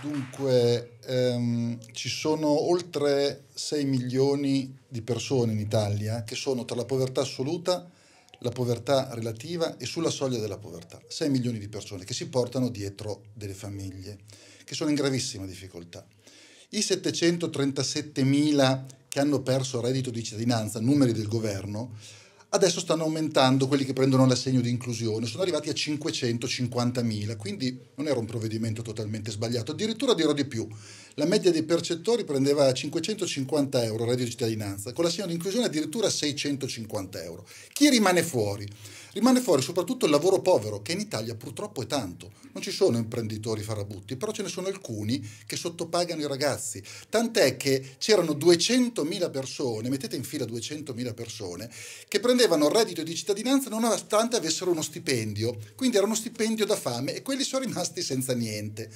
Dunque, ci sono oltre 6 milioni di persone in Italia che sono tra la povertà assoluta, la povertà relativa e sulla soglia della povertà. 6 milioni di persone che si portano dietro delle famiglie, che sono in gravissima difficoltà. I 737.000 che hanno perso reddito di cittadinanza, numeri del governo, adesso stanno aumentando quelli che prendono l'assegno di inclusione, sono arrivati a 550.000, quindi non era un provvedimento totalmente sbagliato. Addirittura dirò di più, la media dei percettori prendeva 550 euro reddito di cittadinanza, con l'assegno di inclusione addirittura 650 euro. Chi rimane fuori? Rimane fuori soprattutto il lavoro povero, che in Italia purtroppo è tanto. Non ci sono imprenditori farabutti, però ce ne sono alcuni che sottopagano i ragazzi. Tant'è che c'erano 200.000 persone, mettete in fila 200.000 persone, che prendevano reddito di cittadinanza nonostante avessero uno stipendio. Quindi era uno stipendio da fame e quelli sono rimasti senza niente.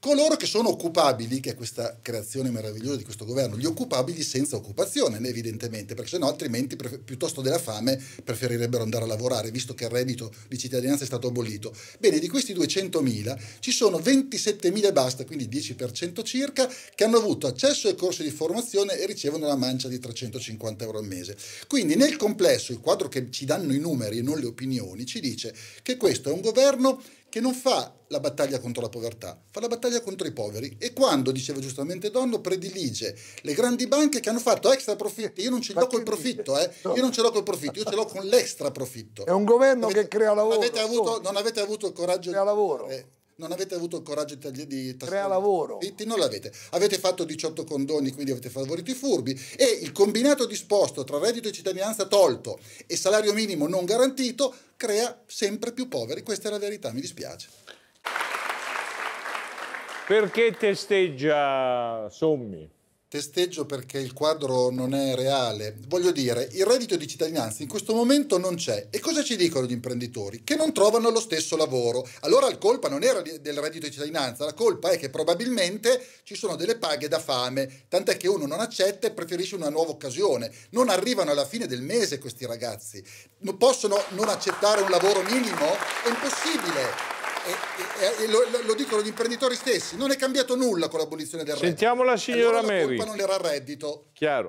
Coloro che sono occupabili, che è questa creazione meravigliosa di questo governo, gli occupabili senza occupazione, evidentemente, perché sennò altrimenti piuttosto della fame preferirebbero andare a lavorare, visto che il reddito di cittadinanza è stato abolito. Bene, di questi 200.000 ci sono 27.000 e basta, quindi 10% circa, che hanno avuto accesso ai corsi di formazione e ricevono la mancia di 350 euro al mese. Quindi nel complesso il quadro che ci danno i numeri e non le opinioni ci dice che questo è un governo che non fa la battaglia contro la povertà, fa la battaglia contro i poveri e quando, diceva giustamente Donno, predilige le grandi banche che hanno fatto extra profitti. Io non ce l'ho col profitto, no. Io non ce l'ho col profitto, io ce l'ho con l'extra profitto. È un governo che crea lavoro. Non avete avuto il coraggio di tassare lavoro. Non l'avete. Avete fatto 18 condoni, quindi avete favorito i furbi e il combinato disposto tra reddito e cittadinanza tolto e salario minimo non garantito crea sempre più poveri. Questa è la verità, mi dispiace. Perché testeggia Sommi? Testeggio perché il quadro non è reale. Voglio dire, il reddito di cittadinanza in questo momento non c'è. E cosa ci dicono gli imprenditori? Che non trovano lo stesso lavoro. Allora la colpa non era del reddito di cittadinanza, la colpa è che probabilmente ci sono delle paghe da fame, tant'è che uno non accetta e preferisce una nuova occasione. Non arrivano alla fine del mese questi ragazzi. Non possono non accettare un lavoro minimo? È impossibile. Lo dicono gli imprenditori stessi, non è cambiato nulla con l'abolizione del reddito. Sentiamo la signora Mary. Allora la colpa non era il reddito. Chiaro.